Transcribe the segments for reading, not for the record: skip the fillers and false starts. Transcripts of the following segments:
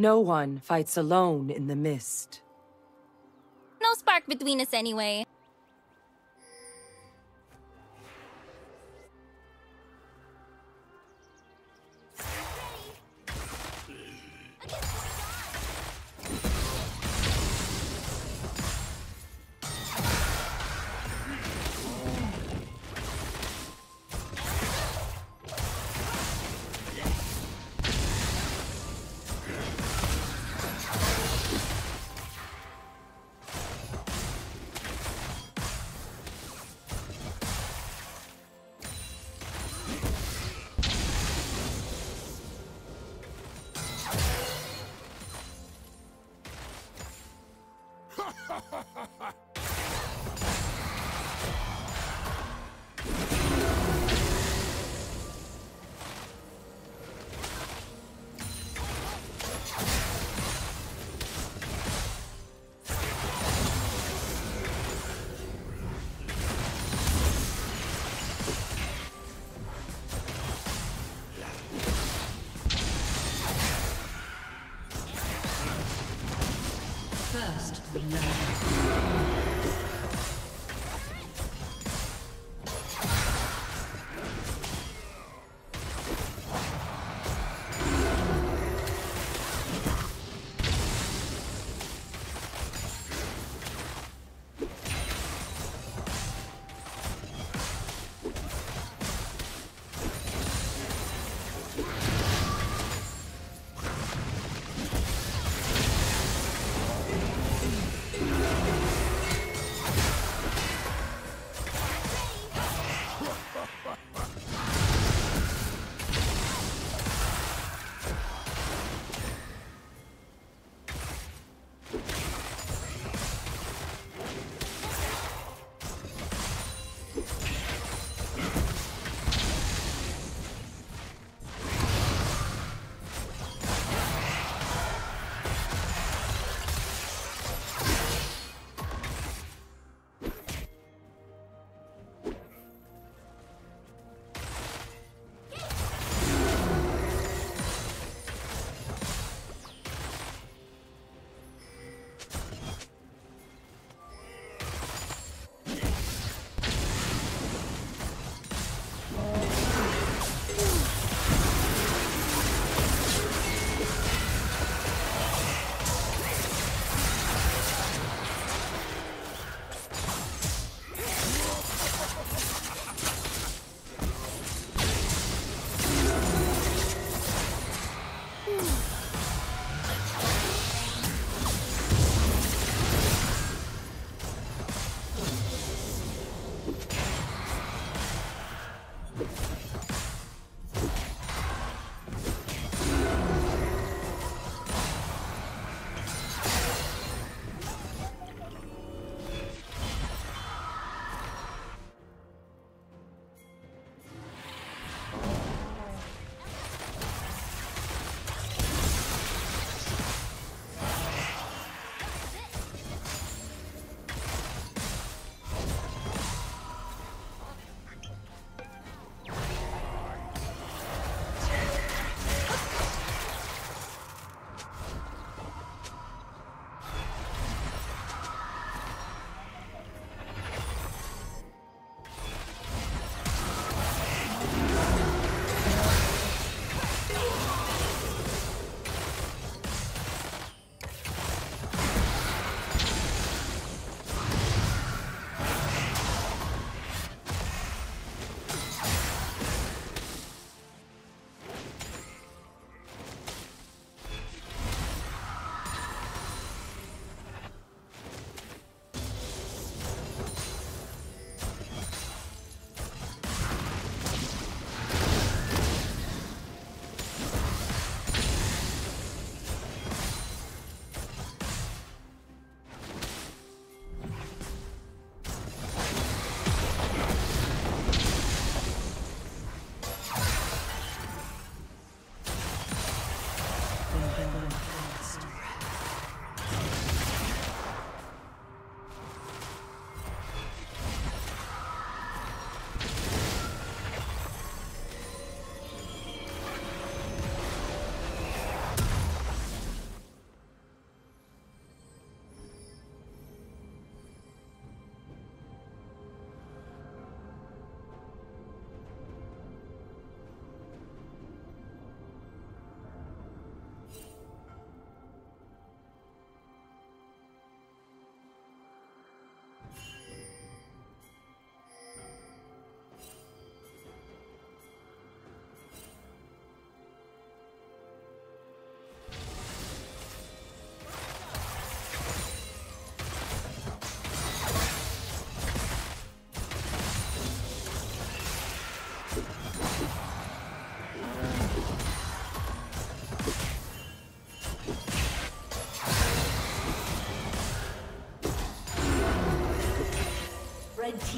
No one fights alone in the mist. No spark between us anyway. First blood.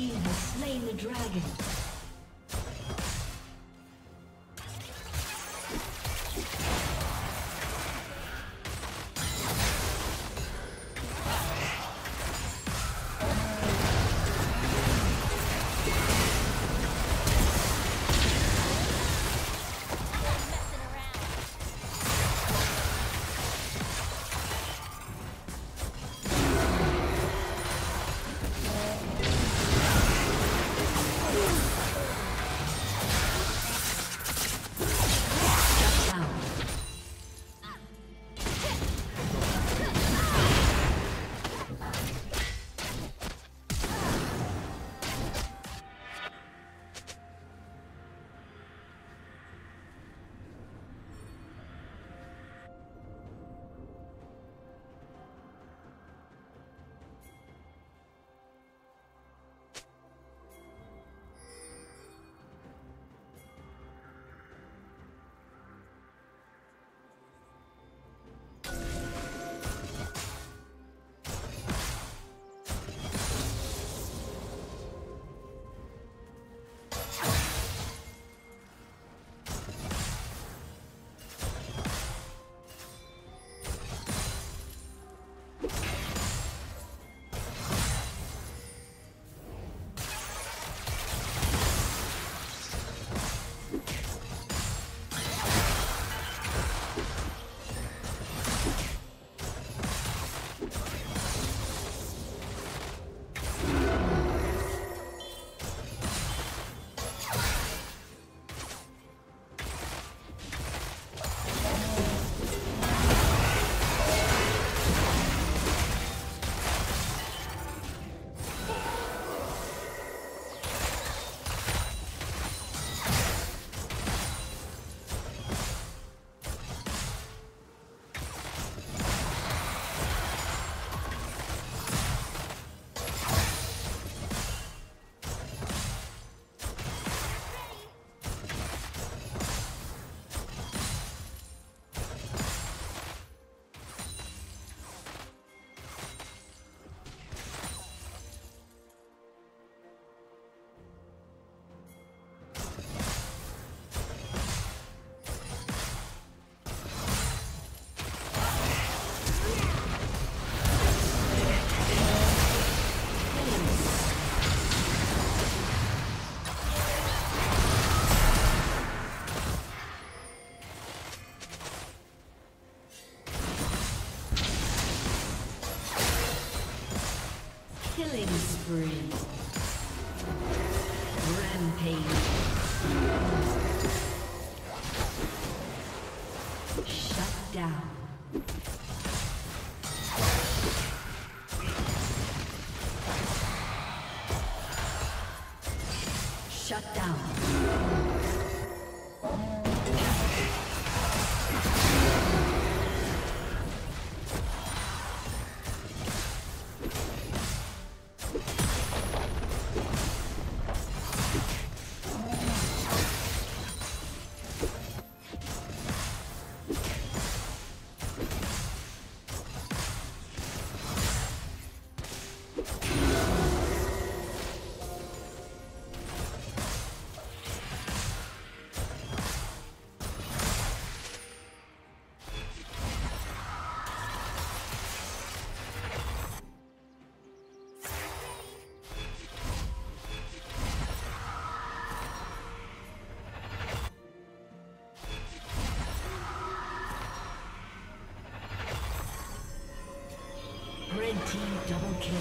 team has slain the dragon. Killing spree. Rampage. Shut down. Shut down. Red team double kill.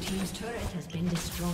team's turret has been destroyed.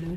Blue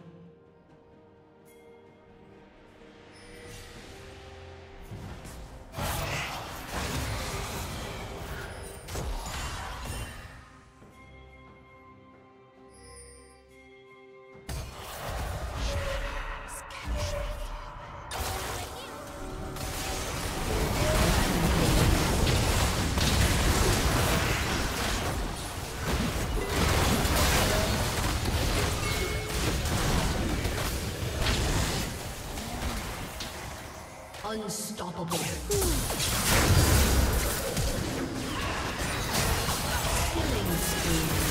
Unstoppable. Killing spree.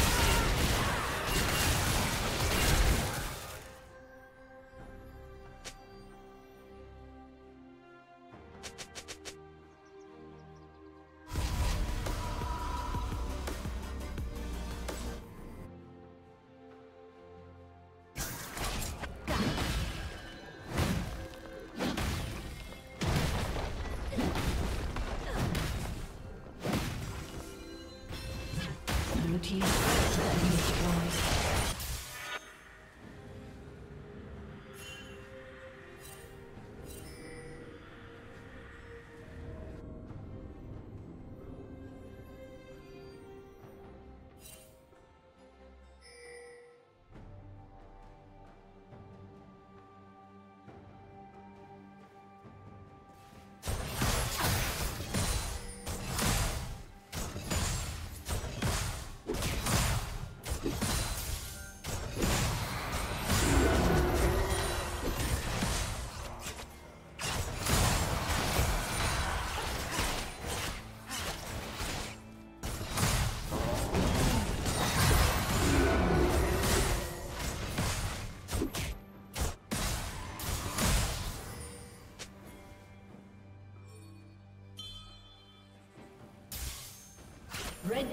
Red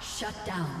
Shut down.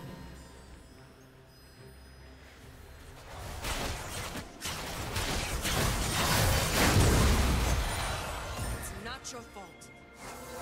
It's not your fault.